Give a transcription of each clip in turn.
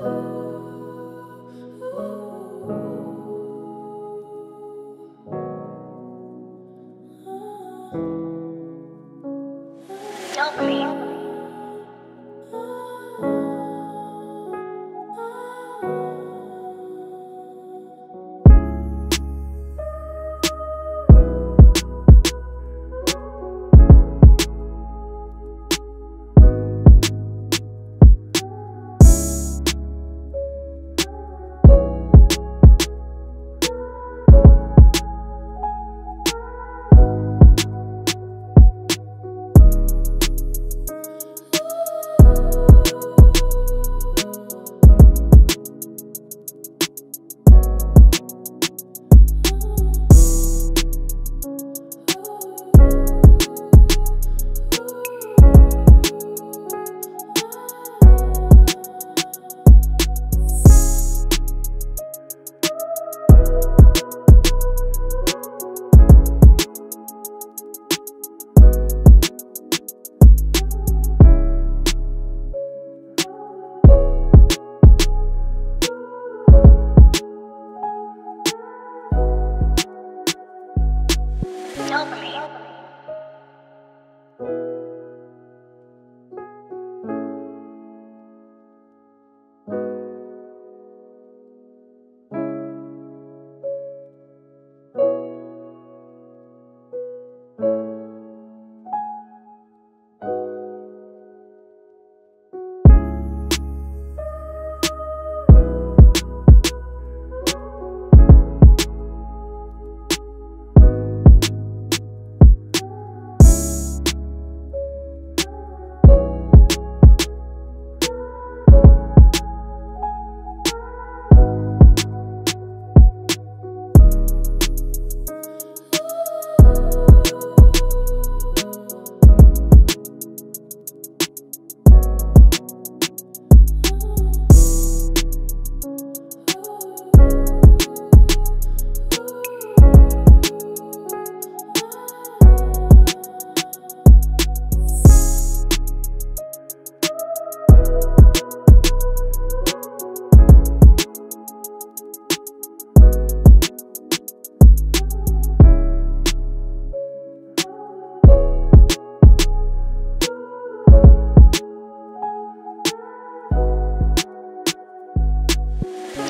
Dopamine. Dopamine.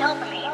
Dopamine.